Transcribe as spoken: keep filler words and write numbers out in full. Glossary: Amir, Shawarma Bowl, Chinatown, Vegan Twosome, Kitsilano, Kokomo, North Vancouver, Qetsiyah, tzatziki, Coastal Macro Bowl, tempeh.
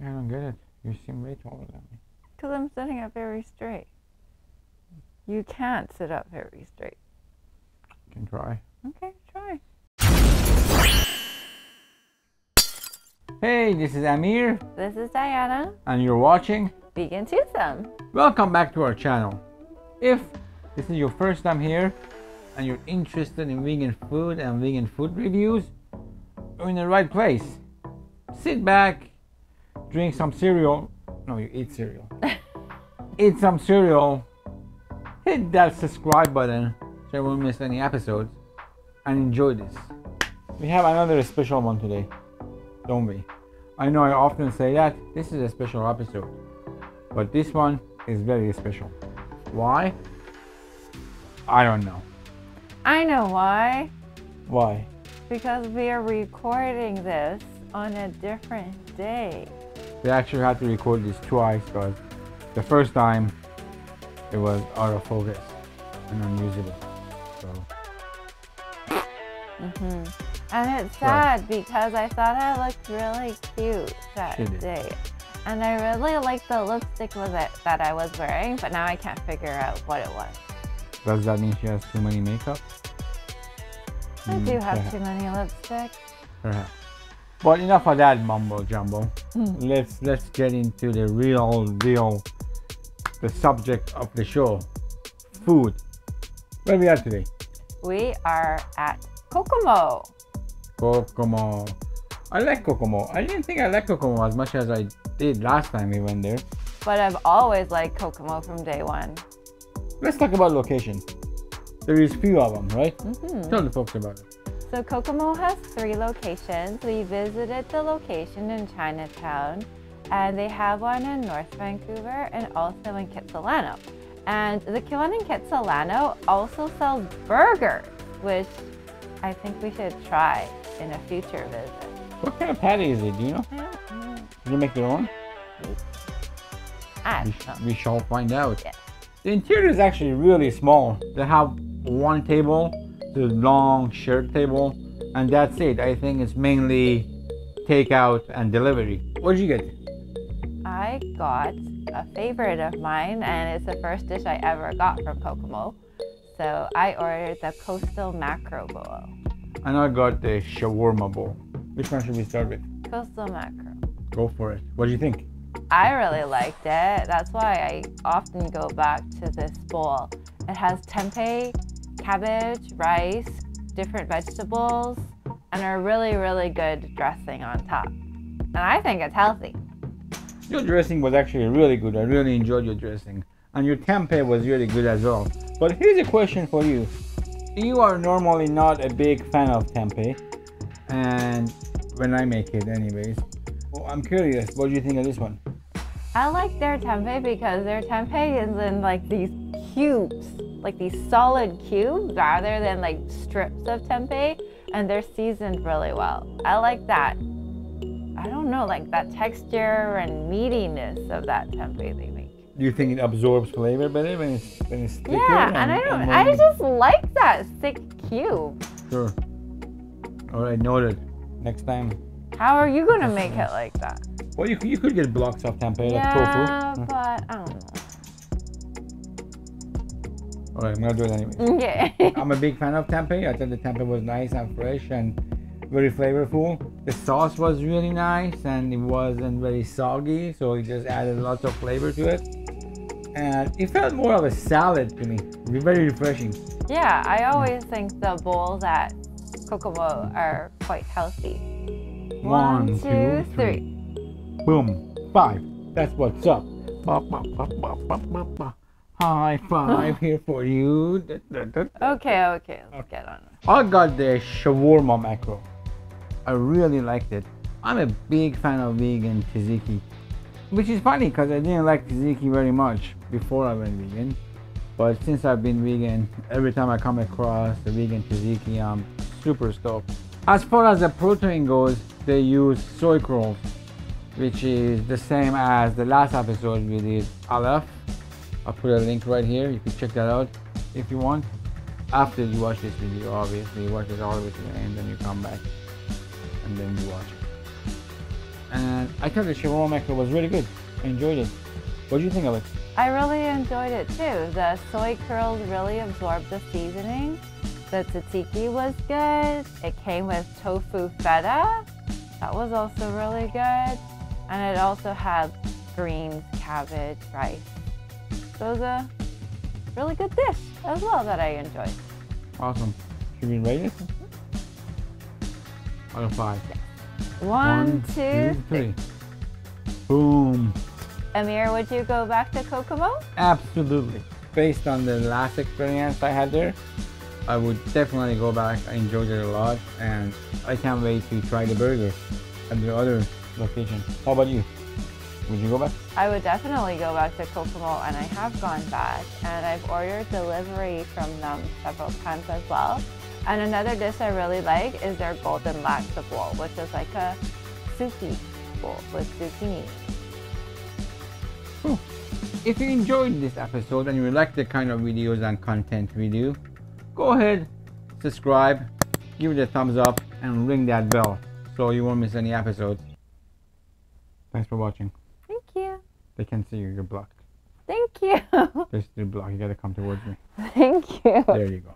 I don't get it. You seem way taller than me. Because I'm sitting up very straight. You can't sit up very straight. You can try. Okay, try. Hey, this is Amir. This is Diana. And you're watching Vegan Twosome. Welcome back to our channel. If this is your first time here and you're interested in vegan food and vegan food reviews, you're in the right place. Sit back, drink some cereal. No, you eat cereal. Eat some cereal. Hit that subscribe button so you won't miss any episodes. And enjoy this. We have another special one today, don't we? I know I often say that this is a special episode, but this one is very special. Why? I don't know. I know why. Why? Because we are recording this on a different day. We actually had to record this twice because the first time it was out of focus and unusable. So. Mm-hmm. And it's sad because I thought I looked really cute that day. And I really liked the lipstick with it that I was wearing, but now I can't figure out what it was. Does that mean she has too many makeup? I mm, do have perhaps. Too many lipsticks. Perhaps. But enough of that mumbo jumbo. Mm. Let's let's get into the real deal, the subject of the show, food. Where we are today? We are at Kokomo. Kokomo. I like Kokomo. I didn't think I liked Kokomo as much as I did last time we went there. But I've always liked Kokomo from day one. Let's talk about location. There is few of them, right? Mm-hmm. Tell the folks about it. So Kokomo has three locations. We visited the location in Chinatown, and they have one in North Vancouver and also in Kitsilano. And the one in Kitsilano also sells burgers, which I think we should try in a future visit. What kind of patty is it? Do you know? I don't know. Do you make your own? I don't know. We shall find out. Yes. The interior is actually really small. They have one table, the long shared table, and that's it. I think it's mainly takeout and delivery. What did you get? I got a favorite of mine, and it's the first dish I ever got from Kokomo. So I ordered the Coastal Macro Bowl. And I got the Shawarma Bowl. Which one should we start with? Coastal Macro. Go for it. What do you think? I really liked it. That's why I often go back to this bowl. It has tempeh, cabbage, rice, different vegetables, and a really, really good dressing on top. And I think it's healthy. Your dressing was actually really good. I really enjoyed your dressing. And your tempeh was really good as well. But here's a question for you. You are normally not a big fan of tempeh, and when I make it anyways. Well, I'm curious, what do you think of this one? I like their tempeh because their tempeh is in like these cubes, like these solid cubes rather than like strips of tempeh, and they're seasoned really well. I like that, I don't know, like that texture and meatiness of that tempeh they make. Do you think it absorbs flavor better when it's, when it's thicker? Yeah, and, and I don't, and I just like that thick cube. Sure, all right, noted. Next time. How are you gonna make it like that? Well, you, you could get blocks of tempeh, yeah, like tofu. Yeah, but I don't know. All right, I'm gonna do it anyway. Okay. I'm a big fan of tempeh. I thought the tempeh was nice and fresh and very flavorful. The sauce was really nice and it wasn't very soggy, so it just added lots of flavor to it. And it felt more of a salad to me. Very refreshing. Yeah, I always think the bowls at Kokomo are quite healthy. One, One, two, three. three. Boom. Five. That's what's up. Ba, ba, ba, ba, ba, ba, ba. High five here for you. Da, da, da, da. Okay, okay. Let's get on. I got the Shawarma Macro. I really liked it. I'm a big fan of vegan tzatziki. Which is funny because I didn't like tzatziki very much before I went vegan. But since I've been vegan, every time I come across the vegan tzatziki, I'm super stoked. As far as the protein goes, they use soy kernels, which is the same as the last episode we did Aleph. I'll put a link right here. You can check that out if you want. After you watch this video, obviously. You watch it all the way to the end, then you come back and then you watch it. and I thought the shawarma macro was really good. I enjoyed it. What do you think of it? I really enjoyed it too. The soy curls really absorbed the seasoning. The tzatziki was good. It came with tofu feta. That was also really good. And it also had greens, cabbage, rice. So it was a really good dish as well that I enjoyed. Awesome. Should we rate it? Out of five. One, two, three. Boom. Amir, would you go back to Kokomo? Absolutely. Based on the last experience I had there, I would definitely go back. I enjoyed it a lot, and I can't wait to try the burgers at the other location. How about you? Would you go back? I would definitely go back to Kokomo, and I have gone back, and I've ordered delivery from them several times as well. And another dish I really like is their golden laksa bowl, which is like a suki bowl with zucchini. Cool. If you enjoyed this episode and you like the kind of videos and content we do, go ahead, subscribe, give it a thumbs up, and ring that bell so you won't miss any episodes. Thanks for watching. Thank you. They can see you. You're blocked. Thank you. There's still blocked. You gotta come towards me. Thank you. There you go.